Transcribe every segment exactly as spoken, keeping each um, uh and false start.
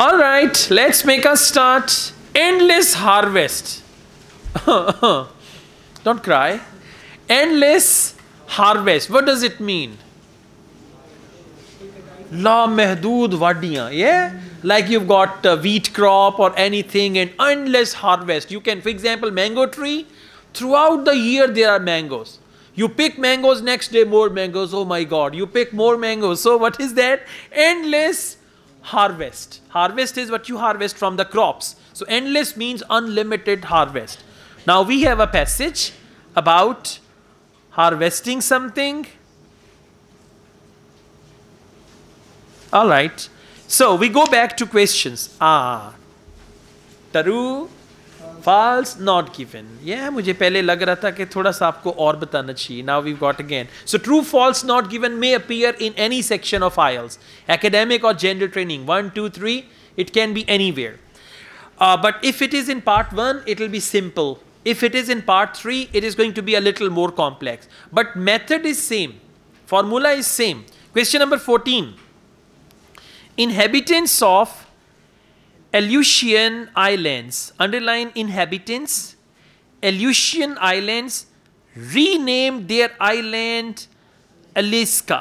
All right, let's make a start. Endless harvest. Don't cry. Endless harvest. What does it mean? La mehdood wadiyan. Yeah? Like you've got uh, wheat crop or anything, and endless harvest. You can, for example, mango tree. Throughout the year, there are mangoes. You pick mangoes, next day more mangoes. Oh my God. You pick more mangoes. So what is that? Endless harvest. Harvest is what you harvest from the crops. So endless means unlimited harvest. Now we have a passage about harvesting something. All right. So we go back to questions. Ah. True, false, not given. Yeah, मुझे पहले लग रहा था कि थोड़ा सा आपको और बताना चाहिए. Now we've got again. So true, false, not given may appear in any section of I E L T S. Academic or gender training. One, two, three. It can be anywhere. Uh, but if it is in part one, it will be simple. If it is in part three, it is going to be a little more complex. But method is same. Formula is same. Question number fourteen. Inhabitants of Aleutian Islands, underline inhabitants, Aleutian Islands renamed their island Eliska.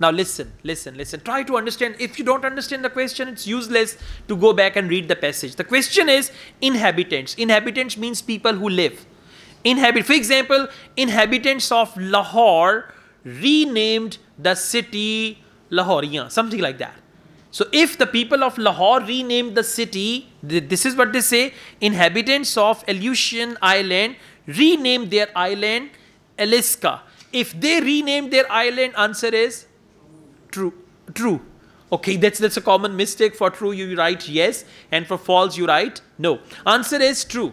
Now listen, listen, listen. Try to understand. If you don't understand the question, it's useless to go back and read the passage. The question is inhabitants. Inhabitants means people who live. Inhabit. For example, inhabitants of Lahore renamed the city Lahore, something like that. So if the people of Lahore renamed the city, th this is what they say, inhabitants of Aleutian Island renamed their island Eliska. If they renamed their island, answer is true. True. Okay, that's, that's a common mistake. For true, you write yes, and for false, you write no. Answer is true.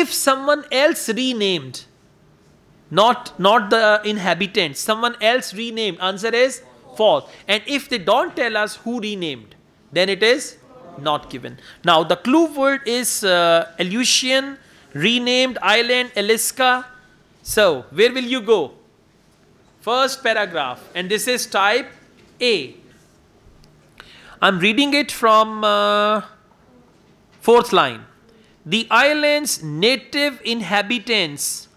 If someone else renamed, not, not the inhabitants, someone else renamed, answer is false. And if they don't tell us who renamed, then it is not given. Now the clue word is uh, Aleutian, renamed island Eliska. So where will you go? First paragraph, and this is type A. I'm reading it from uh, fourth line. The island's native inhabitants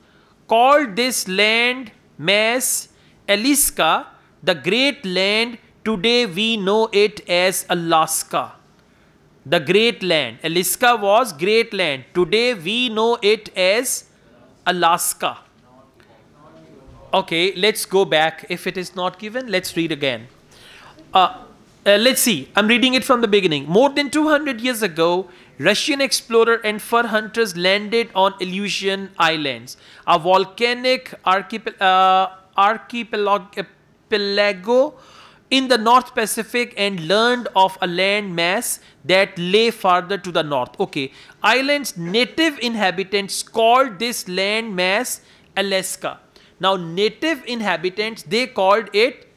called this land mass Eliska, the great land. Today we know it as Alaska. The great land. Eliska was great land. Today we know it as Alaska. Okay, let's go back. If it is not given, let's read again. Uh, uh, let's see. I'm reading it from the beginning. More than two hundred years ago, Russian explorer and fur hunters landed on Aleutian Islands, a volcanic archipel uh, archipelago. Archipelago in the North Pacific, and learned of a land mass that lay farther to the north. Okay, island's native inhabitants called this land mass Alaska. Now native inhabitants, they called it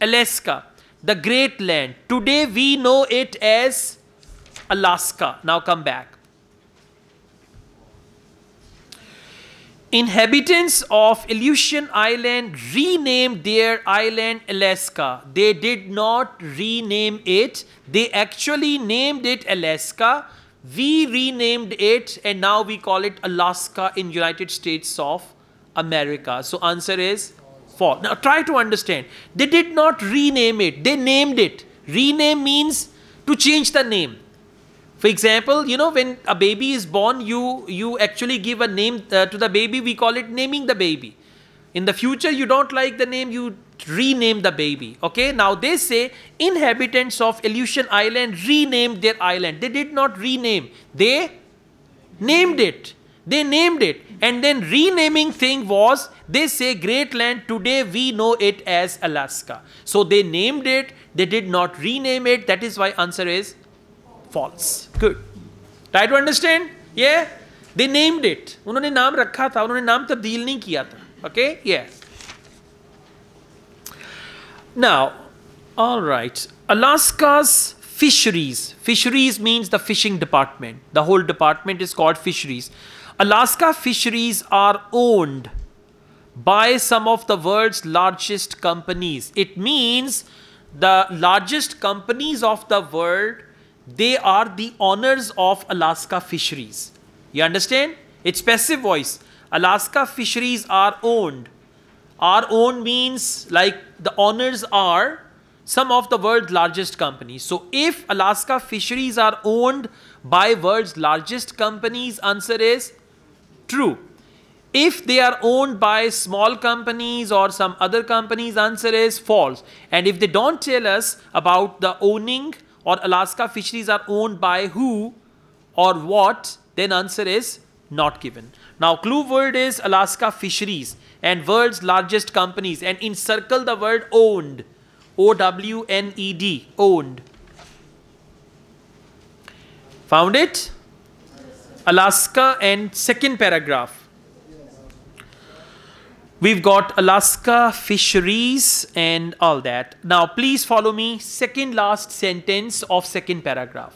Alaska, the great land. Today we know it as Alaska. Now come back. Inhabitants of Aleutian Island renamed their island Alaska. They did not rename it. They actually named it Alaska. We renamed it, and now we call it Alaska in United States of America. So answer is false. Now try to understand. They did not rename it. They named it. Rename means to change the name. For example, you know, when a baby is born, you, you actually give a name uh, to the baby. We call it naming the baby. In the future, you don't like the name, you rename the baby. Okay, now they say inhabitants of Aleutian Island renamed their island. They did not rename. They named it. They named it. And then renaming thing was, they say great land. Today we know it as Alaska. So they named it. They did not rename it. That is why answer is false. Good. Try to understand? Yeah? They named it. Unhone naam rakha tha. Unhone naam tabdeel nahi kiya tha. Okay? Yeah. Now, alright. Alaska's fisheries. Fisheries means the fishing department. The whole department is called fisheries. Alaska fisheries are owned by some of the world's largest companies. It means the largest companies of the world They are the owners of Alaska fisheries. You understand? It's passive voice. Alaska fisheries are owned. Are owned means like the owners are some of the world's largest companies. So if Alaska fisheries are owned by world's largest companies, answer is true. If they are owned by small companies or some other companies, answer is false. And if they don't tell us about the owning or Alaska fisheries are owned by who or what, then answer is not given. Now clue word is Alaska fisheries and world's largest companies, and encircle the word owned. O W N E D, owned. Found it? Alaska and second paragraph. We've got Alaska, fisheries and all that. Now please follow me. Second last sentence of second paragraph.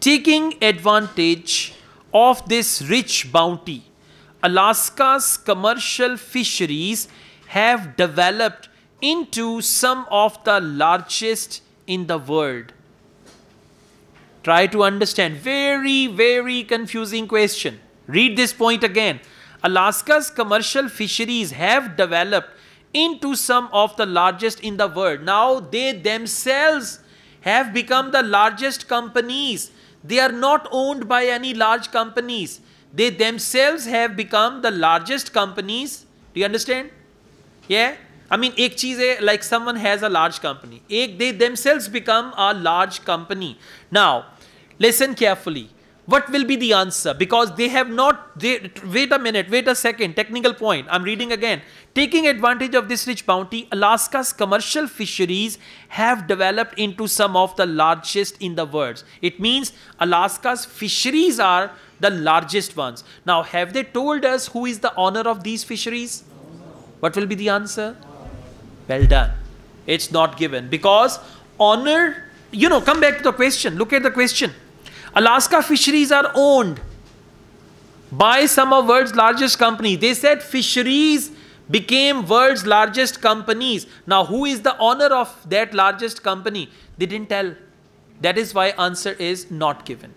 Taking advantage of this rich bounty, Alaska's commercial fisheries have developed into some of the largest in the world. Try to understand. Very, very confusing question. Read this point again. Alaska's commercial fisheries have developed into some of the largest in the world. Now they themselves have become the largest companies. They are not owned by any large companies. They themselves have become the largest companies. Do you understand? Yeah. I mean, ek cheez hai, like someone has a large company. Ek, they themselves become a large company. Now, listen carefully. What will be the answer? Because they have not, they, wait a minute, wait a second, technical point. I'm reading again. Taking advantage of this rich bounty, Alaska's commercial fisheries have developed into some of the largest in the world. It means Alaska's fisheries are the largest ones. Now, have they told us who is the owner of these fisheries? What will be the answer? Well done. It's not given because honor, you know, come back to the question. Look at the question. Alaska fisheries are owned by some of world's largest companies. They said fisheries became world's largest companies. Now, who is the owner of that largest company? They didn't tell. That is why answer is not given.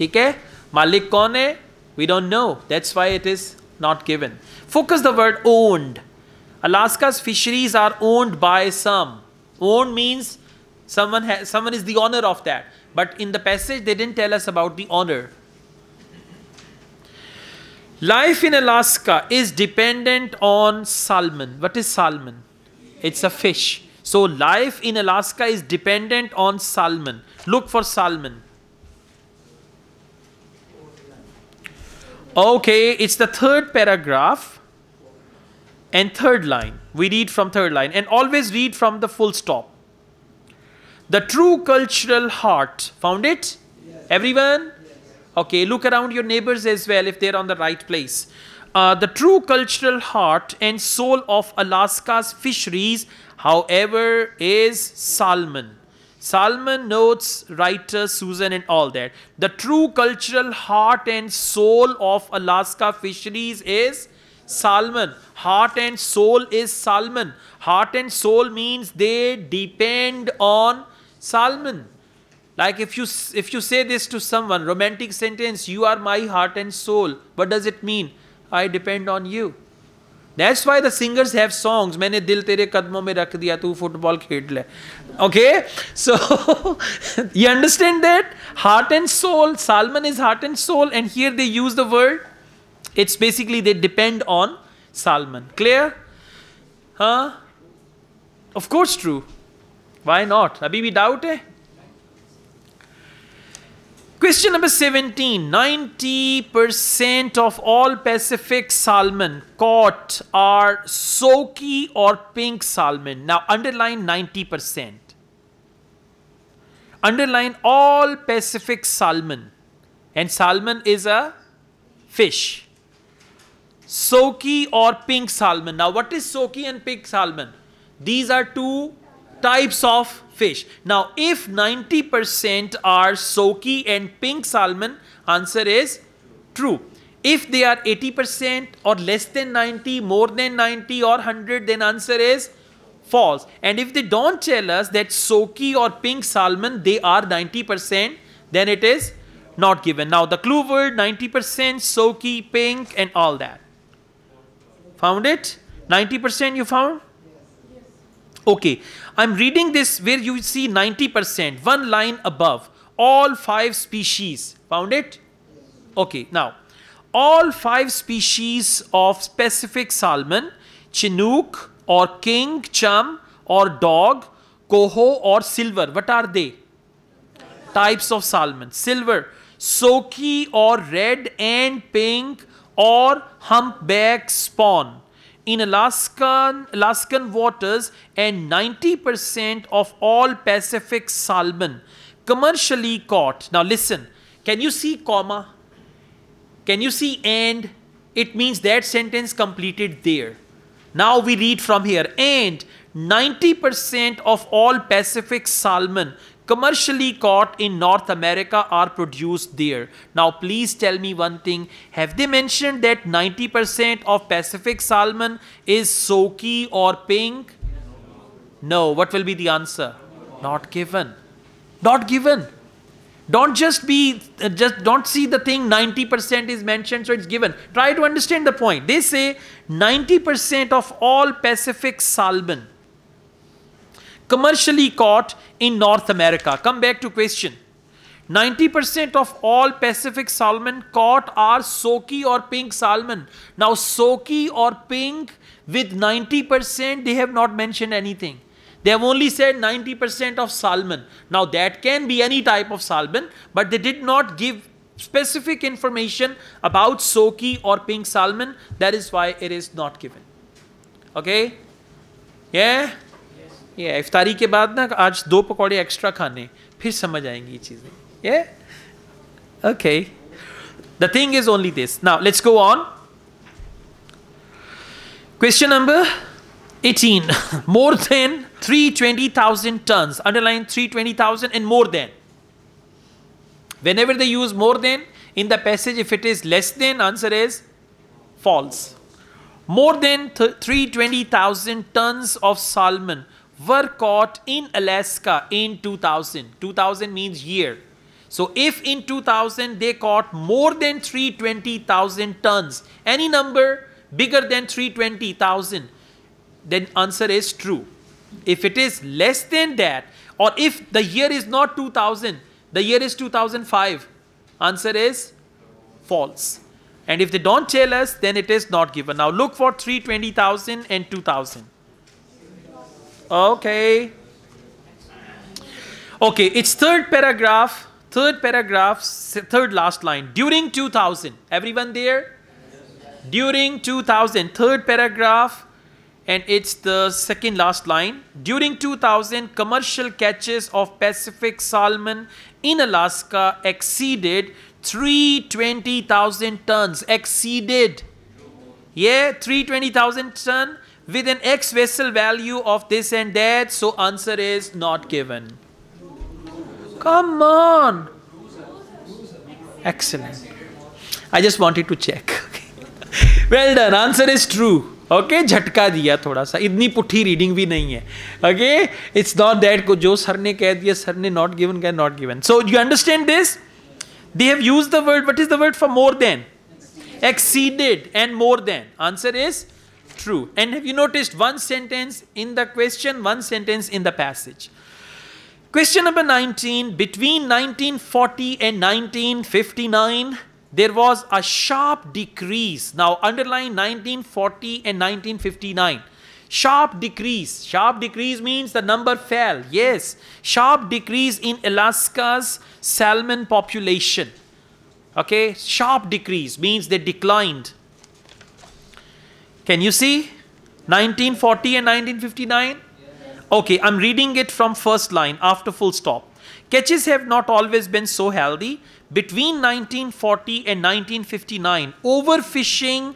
Okay? Malik kaun hai? We don't know. That's why it is not given. Focus the word owned. Alaska's fisheries are owned by some. Owned means someone has, someone is the owner of that. But in the passage, they didn't tell us about the honor. Life in Alaska is dependent on salmon. What is salmon? It's a fish. So life in Alaska is dependent on salmon. Look for salmon. Okay, it's the third paragraph and third line. We read from third line and always read from the full stop. The true cultural heart. Found it? Yes. Everyone? Yes. Okay, look around your neighbors as well if they're on the right place. Uh, the true cultural heart and soul of Alaska's fisheries, however, is salmon. Salmon notes writer Susan and all that. The true cultural heart and soul of Alaska fisheries is salmon. Heart and soul is salmon. Heart and soul means they depend on salmon. Like if you if you say this to someone, romantic sentence, you are my heart and soul. What does it mean? I depend on you. That's why the singers have songs. Maine dil tere kadmon mein rakh diya, tu football khel le. Okay? So, you understand that? Heart and soul. Salmon is heart and soul. And here they use the word. It's basically they depend on salmon. Clear? Huh? Of course true. Why not? Abhi bhi doubt hai? Question number seventeen. ninety percent of all Pacific salmon caught are sockeye or pink salmon. Now underline ninety percent. Underline all Pacific salmon. And salmon is a fish. Sockeye or pink salmon. Now what is sockeye and pink salmon? These are two types of fish. Now if ninety percent are sockeye and pink salmon, answer is true. If they are eighty percent or less than ninety, more than ninety or one hundred, then answer is false. And if they don't tell us that sockeye or pink salmon, they are ninety percent, then it is not given. Now the clue word ninety percent, sockeye, pink and all that. Found it? ninety percent you found? Okay, I'm reading this where you see ninety percent, one line above, all five species. Found it? Okay, now, all five species of specific salmon, chinook or king, chum or dog, coho or silver, what are they? Types of salmon, silver, sockeye or red and pink or humpback spawn in Alaskan, Alaskan waters, and ninety percent of all Pacific salmon commercially caught. Now listen, can you see comma? Can you see and? It means that sentence completed there. Now we read from here, and ninety percent of all Pacific salmon commercially caught in North America are produced there. Now please tell me one thing, have they mentioned that ninety percent of Pacific salmon is sockeye or pink? No, what will be the answer? Not given. Not given. Don't just be, uh, just don't see the thing ninety percent is mentioned so it's given. Try to understand the point. They say ninety percent of all Pacific salmon commercially caught in North America. Come back to question. ninety percent of all Pacific salmon caught are sockeye or pink salmon. Now sockeye or pink with ninety percent, they have not mentioned anything. They have only said ninety percent of salmon. Now that can be any type of salmon, but they did not give specific information about sockeye or pink salmon. That is why it is not given. Okay? Yeah? ये इफ्तारी के बाद ना आज दो पकौड़े extra खाने फिर समझ आएंगी ये चीजें ये okay the thing is only this now let's go on question number eighteen more than three hundred twenty thousand tons underline three hundred twenty thousand and more than whenever they use more than in the passage if it is less than answer is false more than three hundred twenty thousand tons of salmon were caught in Alaska in two thousand. two thousand means year. So if in two thousand they caught more than three hundred twenty thousand tons, any number bigger than three hundred twenty thousand, then answer is true. If it is less than that, or if the year is not two thousand, the year is two thousand five, answer is false. And if they don't tell us, then it is not given. Now look for three hundred twenty thousand and two thousand. Okay. Okay, it's third paragraph, third paragraph, third last line. During two thousand, everyone there? During two thousand, third paragraph, and it's the second last line. During two thousand, commercial catches of Pacific salmon in Alaska exceeded three hundred twenty thousand tons. Exceeded. Yeah, three hundred twenty thousand tons. With an X vessel value of this and that, so answer is not given. Come on. Excellent. I just wanted to check. Well done, answer is true. Okay, झटका दिया थोड़ा सा, इतनी पुठी reading भी नहीं है. Okay, it's not that को जो सर ने कह दिया, सर ने not given कहा not given. So you understand this? They have used the word, what is the word for more than? Exceeded and more than. Answer is true. And have you noticed one sentence in the question, one sentence in the passage? Question number nineteen, between nineteen forty and nineteen fifty-nine, there was a sharp decrease. Now underline nineteen forty and nineteen fifty-nine. Sharp decrease. Sharp decrease means the number fell. Yes. Sharp decrease in Alaska's salmon population. Okay. Sharp decrease means they declined. Can you see nineteen forty and nineteen fifty-nine? Yes. Okay, I'm reading it from first line after full stop. Catches have not always been so healthy. Between nineteen forty and nineteen fifty-nine, overfishing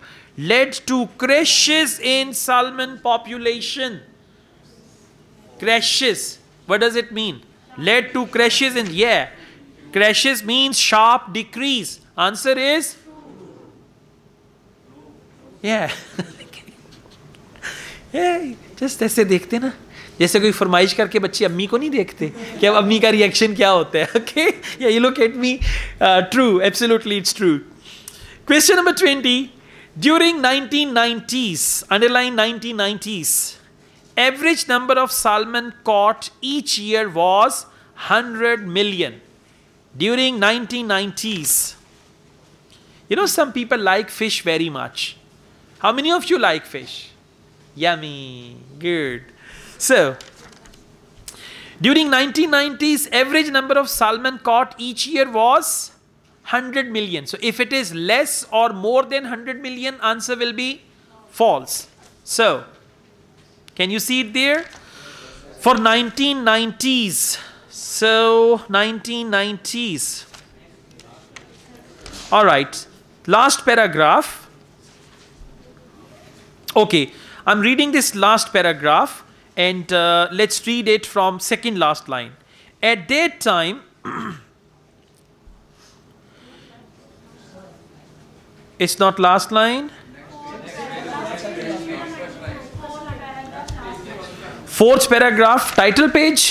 led to crashes in salmon population. Crashes. What does it mean? Led to crashes in, yeah. Crashes means sharp decrease. Answer is? Yeah. Just ऐसे देखते ना, जैसे कोई फरमाइश करके बच्चे अम्मी को नहीं देखते कि अब अम्मी का रिएक्शन क्या होता है. ओके, या look at me. True, absolutely it's true. Question number twenty. During nineteen nineties, underline nineteen nineties, average number of salmon caught each year was one hundred million. During nineteen nineties, you know, some people like fish very much. How many of you like fish? Yummy, good. So, during nineteen nineties, average number of salmon caught each year was one hundred million. So if it is less or more than one hundred million, answer will be false. So can you see it there for nineteen nineties? So nineteen nineties. All right, last paragraph. Okay, I'm reading this last paragraph and uh, let's read it from second last line. At that time It's not last line. Fourth paragraph, title page.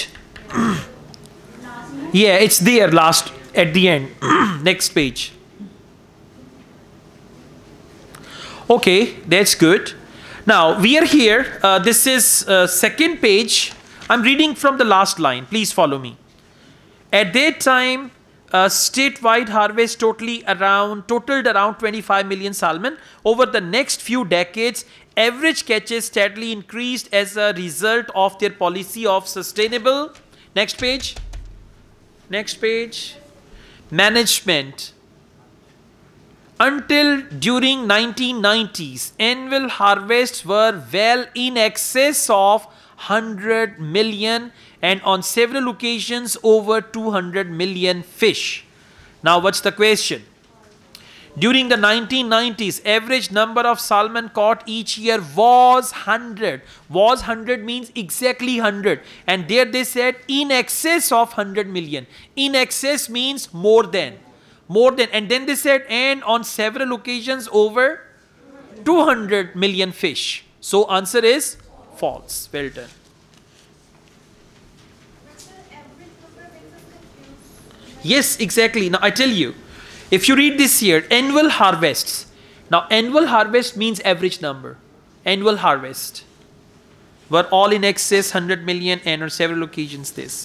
Yeah, it's there, last at the end. Next page. Okay, that's good. Now we are here. Uh, this is uh, second page. I'm reading from the last line. Please follow me. At that time, Uh, statewide harvest totally around totaled around twenty-five million salmon. Over the next few decades, average catches steadily increased as a result of their policy of sustainable. Next page. Next page. Management. Until during nineteen nineties, annual harvests were well in excess of one hundred million. And on several occasions over two hundred million fish. Now what's the question? During the nineteen nineties, average number of salmon caught each year was one hundred. Was one hundred means exactly one hundred. And there they said in excess of one hundred million. In excess means more than. More than. And then they said and on several occasions over two hundred million fish. So answer is false. Well done. Yes, exactly. Now I tell you, if you read this here, annual harvests. Now annual harvest means average number. Annual harvest were all in excess one hundred million and on several occasions this.